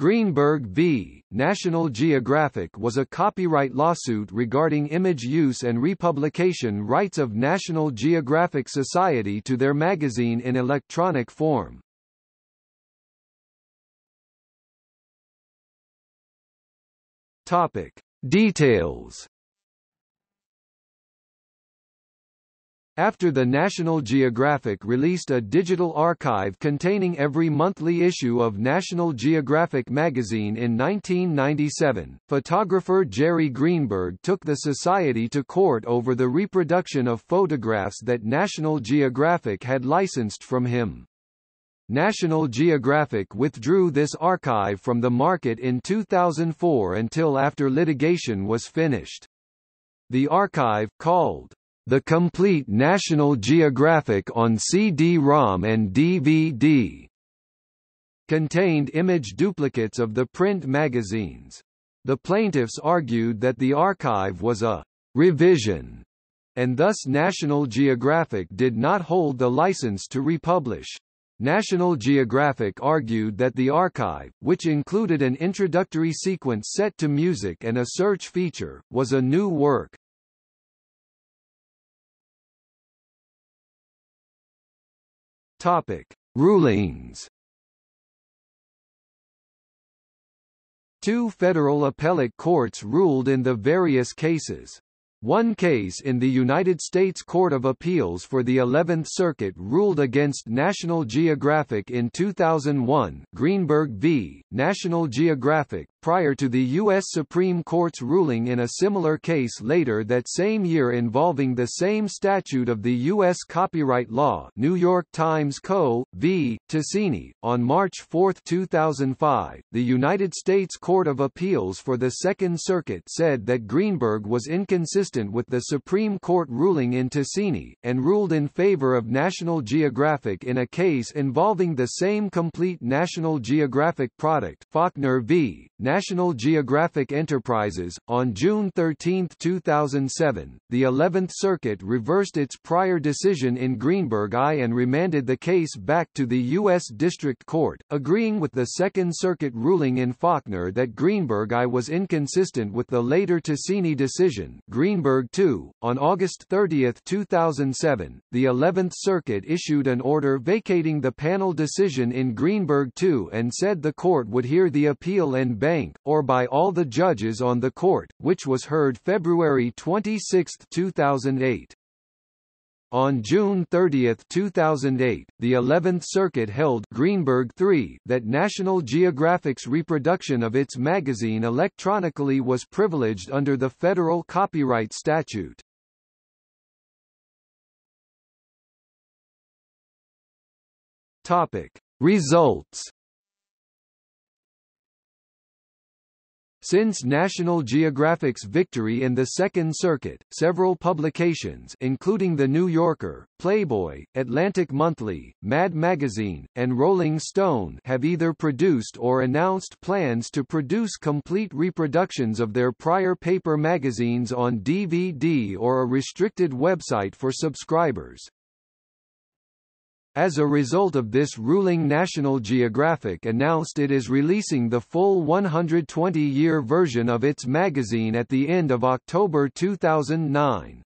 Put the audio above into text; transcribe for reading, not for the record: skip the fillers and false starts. Greenberg v. National Geographic was a copyright lawsuit regarding image use and republication rights of National Geographic Society to their magazine in electronic form. Topic: Details. After the National Geographic released a digital archive containing every monthly issue of National Geographic magazine in 1997, photographer Jerry Greenberg took the society to court over the reproduction of photographs that National Geographic had licensed from him. National Geographic withdrew this archive from the market in 2004 until after litigation was finished. The archive, called The Complete National Geographic on CD-ROM and DVD, contained image duplicates of the print magazines. The plaintiffs argued that the archive was a revision, and thus National Geographic did not hold the license to republish. National Geographic argued that the archive, which included an introductory sequence set to music and a search feature, was a new work. Topic: Rulings. Two federal appellate courts ruled in the various cases. One case in the United States Court of Appeals for the 11th Circuit ruled against National Geographic in 2001, Greenberg v. National Geographic, prior to the U.S. Supreme Court's ruling in a similar case later that same year involving the same statute of the U.S. copyright law, New York Times Co. v. Tasini. On March 4, 2005, the United States Court of Appeals for the Second Circuit said that Greenberg was inconsistent with the Supreme Court ruling in Tasini, and ruled in favor of National Geographic in a case involving the same complete National Geographic product, Faulkner v. National Geographic Enterprises. On June 13, 2007, the 11th Circuit reversed its prior decision in Greenberg I and remanded the case back to the U.S. District Court, agreeing with the Second Circuit ruling in Faulkner that Greenberg I was inconsistent with the later Tasini decision, Greenberg II. On August 30, 2007, the 11th Circuit issued an order vacating the panel decision in Greenberg II and said the court would hear the appeal en banc, or by all the judges on the court, which was heard February 26, 2008. On June 30, 2008, the 11th Circuit held Greenberg III that National Geographic's reproduction of its magazine electronically was privileged under the federal copyright statute. Topic: Results. Since National Geographic's victory in the Second Circuit, several publications including The New Yorker, Playboy, Atlantic Monthly, Mad Magazine, and Rolling Stone have either produced or announced plans to produce complete reproductions of their prior paper magazines on DVD or a restricted website for subscribers. As a result of this ruling, National Geographic announced it is releasing the full 120-year version of its magazine at the end of October 2009.